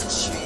It's